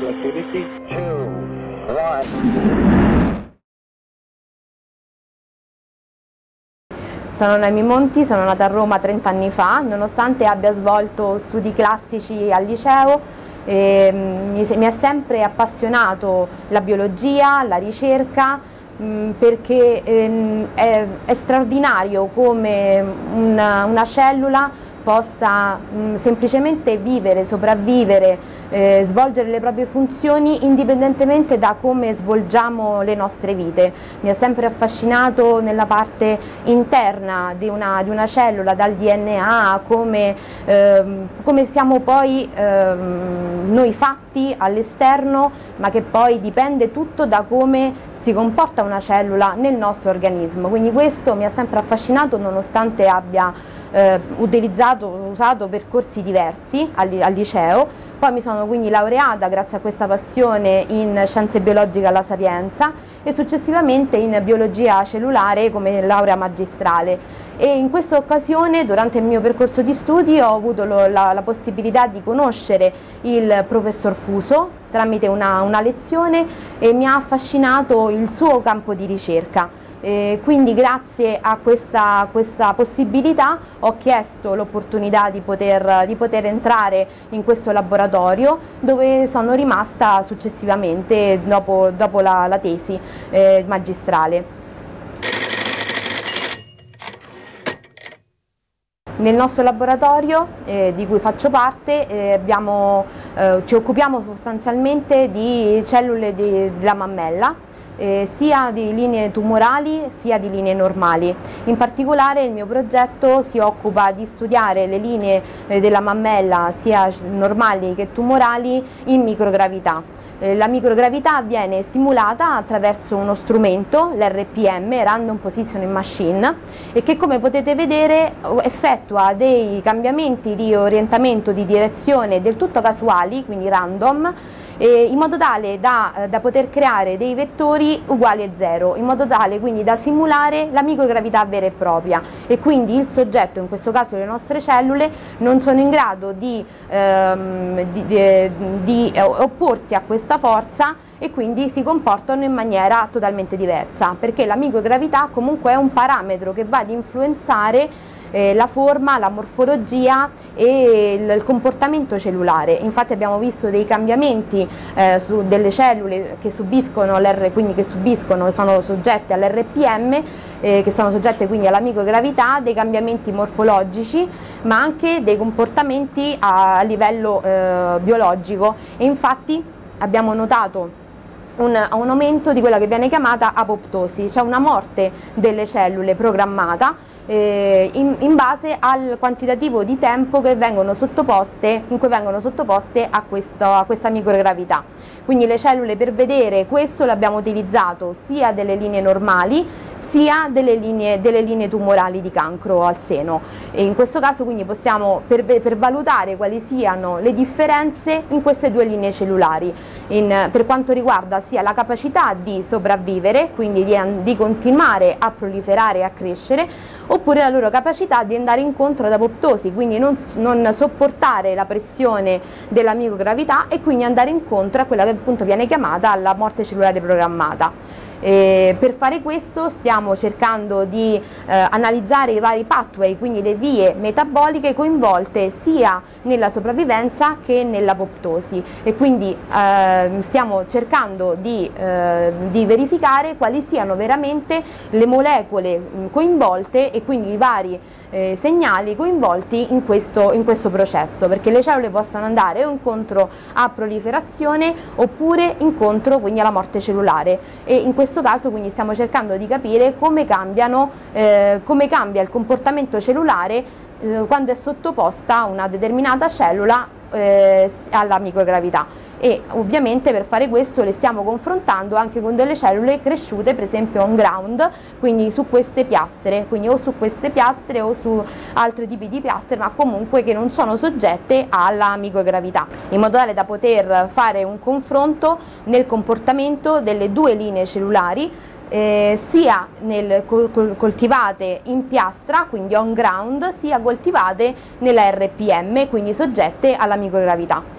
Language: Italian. Shuttle activity. 2, 1. Sono Noemi Monti, sono nata a Roma 30 anni fa, nonostante abbia svolto studi classici al liceo. Mi è sempre appassionato la biologia, la ricerca, perché è straordinario come una cellula possa semplicemente vivere, sopravvivere, svolgere le proprie funzioni indipendentemente da come svolgiamo le nostre vite. Mi ha sempre affascinato nella parte interna di una cellula, dal DNA, come siamo poi noi fatti all'esterno, ma che poi dipende tutto da come si comporta una cellula nel nostro organismo. Quindi questo mi ha sempre affascinato, nonostante abbia usato percorsi diversi al liceo. Poi mi sono quindi laureata grazie a questa passione in Scienze Biologiche alla Sapienza e successivamente in Biologia Cellulare come laurea magistrale. E in questa occasione, durante il mio percorso di studi, ho avuto la possibilità di conoscere il professor Fuso tramite una lezione, e mi ha affascinato il suo campo di ricerca. Quindi grazie a questa possibilità ho chiesto l'opportunità di poter entrare in questo laboratorio, dove sono rimasta successivamente dopo la tesi magistrale. Nel nostro laboratorio, di cui faccio parte, ci occupiamo sostanzialmente di cellule della mammella, sia di linee tumorali sia di linee normali. In particolare il mio progetto si occupa di studiare le linee della mammella, sia normali che tumorali, in microgravità. La microgravità viene simulata attraverso uno strumento, l'RPM, Random Positioning Machine, e che, come potete vedere, effettua dei cambiamenti di orientamento, di direzione del tutto casuali, quindi random, in modo tale da poter creare dei vettori uguali a 0, in modo tale quindi da simulare la microgravità vera e propria, e quindi il soggetto, in questo caso le nostre cellule, non sono in grado di opporsi a questa forza, e quindi si comportano in maniera totalmente diversa, perché la microgravità comunque è un parametro che va ad influenzare la forma, la morfologia e il comportamento cellulare. Infatti abbiamo visto dei cambiamenti su delle cellule che subiscono sono soggette all'RPM, che sono soggette quindi alla microgravità, dei cambiamenti morfologici, ma anche dei comportamenti a livello biologico, e infatti abbiamo notato un aumento di quella che viene chiamata apoptosi, cioè una morte delle cellule programmata in base al quantitativo di tempo in cui vengono sottoposte a questa microgravità. Quindi le cellule, per vedere questo, l'abbiamo utilizzato sia delle linee normali sia delle linee tumorali di cancro al seno, e in questo caso quindi possiamo, per valutare quali siano le differenze in queste due linee cellulari, per quanto riguarda sia la capacità di sopravvivere, quindi di continuare a proliferare e a crescere, oppure la loro capacità di andare incontro ad apoptosi, quindi non sopportare la pressione della microgravità e quindi andare incontro a quella che appunto viene chiamata la morte cellulare programmata. Per fare questo stiamo cercando di analizzare i vari pathway, quindi le vie metaboliche coinvolte sia nella sopravvivenza che nell'apoptosi, e quindi stiamo cercando di verificare quali siano veramente le molecole coinvolte e quindi i vari segnali coinvolti in questo processo, perché le cellule possono andare o incontro a proliferazione oppure incontro quindi alla morte cellulare, e in questo caso quindi stiamo cercando di capire come cambia il comportamento cellulare quando è sottoposta una determinata cellula alla microgravità, e ovviamente per fare questo le stiamo confrontando anche con delle cellule cresciute per esempio on ground, quindi su queste piastre, quindi o su queste piastre o su altri tipi di piastre, ma comunque che non sono soggette alla microgravità, in modo tale da poter fare un confronto nel comportamento delle due linee cellulari, sia coltivate in piastra, quindi on ground, sia coltivate nella RPM, quindi soggette alla microgravità.